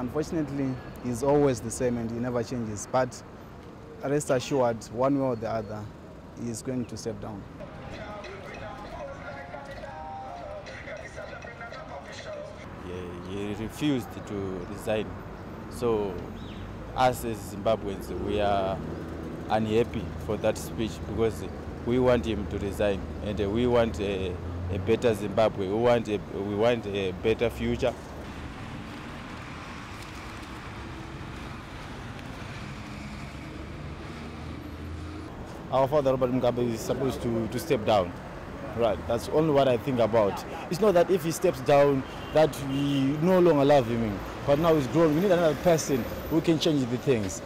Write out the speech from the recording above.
unfortunately is always the same and he never changes. But rest assured, one way or the other, he is going to step down. He refused to resign. So us as Zimbabweans, we are unhappy for that speech because we want him to resign and we want a better Zimbabwe. We want a better future. Our father Robert Mugabe is supposed to step down. Right, that's only what I think about. It's not that if he steps down that we no longer love him, but now he's grown. We need another person who can change the things.